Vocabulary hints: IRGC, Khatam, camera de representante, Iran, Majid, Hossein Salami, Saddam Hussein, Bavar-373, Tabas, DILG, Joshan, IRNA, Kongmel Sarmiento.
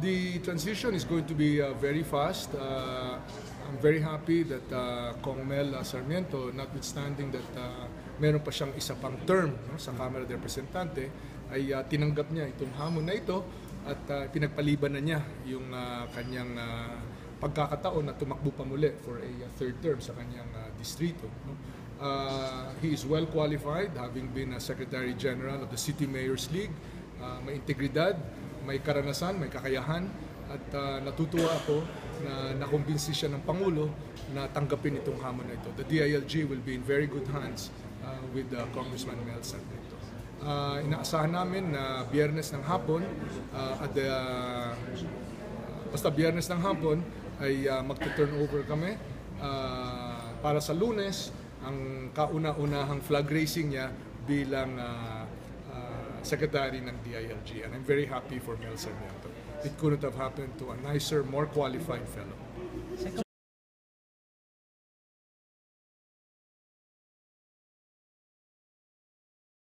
The transition is going to be very fast. I'm very happy that Kongmel Sarmiento, notwithstanding that meron pa siyang isa pang term sa camera de representante, ay tinanggap niya itong hamon na ito at pinagpaliban na niya yung kanyang pagkakataon na tumakbo pa muli for a third term sa kanyang distrito. He is well qualified, having been a Secretary General of the City Mayors League. May integridad, may karanasan, may kakayahan, at natutuwa ako na nakumbinsi siya ng Pangulo na tanggapin itong hamon na ito. The DILG will be in very good hands with Congressman Mel Sarmiento. Inaasahan namin na Biyernes ng hapon basta Biyernes ng hapon ay magta-turnover kami para sa Lunes ang kauna-unahang flag raising niya bilang Secretary ng DILG, and I'm very happy for Mel Sarmiento. It couldn't have happened to a nicer, more qualified fellow.